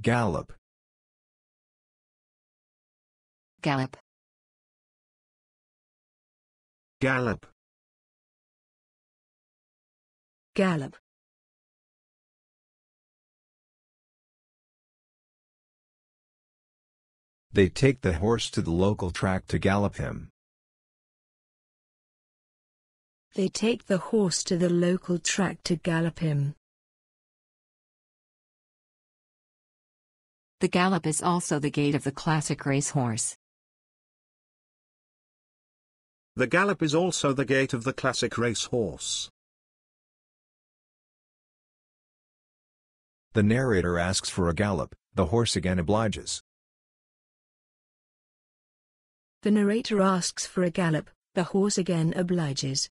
Gallop. Gallop. Gallop. Gallop. They take the horse to the local track to gallop him. They take the horse to the local track to gallop him. The gallop is also the gait of the classic racehorse. The gallop is also the gait of the classic racehorse. The narrator asks for a gallop, the horse again obliges. The narrator asks for a gallop, the horse again obliges.